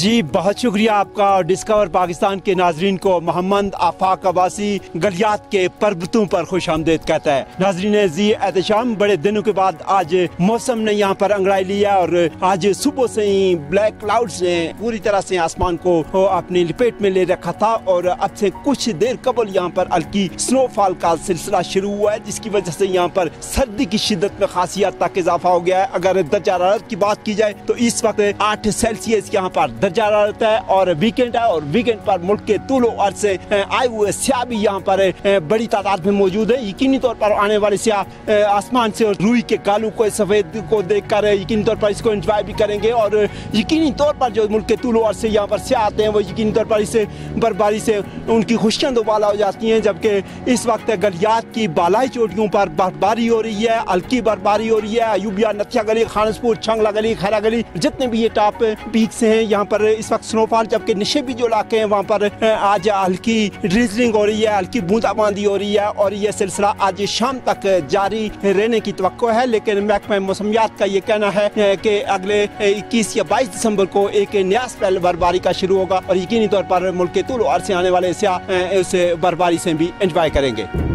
जी बहुत शुक्रिया आपका। डिस्कवर पाकिस्तान के नाजरीन को मोहम्मद आफाक अबासी गलियात के पर्बतों पर खुश आमदेद कहता है। नाजरीन जी एहतशाम बड़े दिनों के बाद आज मौसम ने यहाँ पर अंगड़ाई लिया और आज सुबह से ही ब्लैक क्लाउड्स ने पूरी तरह से आसमान को अपनी लपेट में ले रखा था और अब से कुछ देर कबल यहाँ पर हल्की स्नोफॉल का सिलसिला शुरू हुआ है, जिसकी वजह से यहाँ पर सर्दी की शिद्दत में खासी हद तक इजाफा हो गया है। अगर दर्जा हरारत की बात की जाए तो इस वक्त 8 सेल्सियस यहाँ पर दर्जा हरारत है और वीकेंड है और वीकेंड पर मुल्क के तूलो अर्ज से आए हुए स्याह भी यहाँ पर बड़ी तादाद में मौजूद है। यकीनी तौर पर आने वाले स्याह आसमान से और रूई के गालों को सफेद को देख कर यकीनी तौर पर इसको इंजॉय भी करेंगे और यकीनी तौर पर जो मुल्क के तूलो अर्ज से यहाँ पर स्याह आते हैं वो यकीनी तौर पर इस बर्फबारी से उनकी खुशियाँ दोबाला हो जाती हैं। जबकि इस वक्त गलियात की बालाई चोटियों पर बर्फबारी हो रही है, हल्की बर्फबारी हो रही है। अयूबिया, नथिया गली, खानसपुर, छांगला गली, खैरा गली, जितने भी ये टॉप पीक्स हैं यहाँ पर इस वक्त स्नोफॉल, जबकि नशेबी जो इलाके हैं वहाँ पर आज हल्की ड्रिजलिंग हो रही है, हल्की बूंदाबांदी हो रही है और यह सिलसिला आज शाम तक जारी रहने की तवक्को है। लेकिन महकमा मौसमियात का ये कहना है कि अगले 21 या 22 दिसंबर को एक नया स्पेल बर्फबारी का शुरू होगा और यकीनी तौर पर मुल्क के तूल और से आने वाले बर्फबारी से भी इंजॉय करेंगे।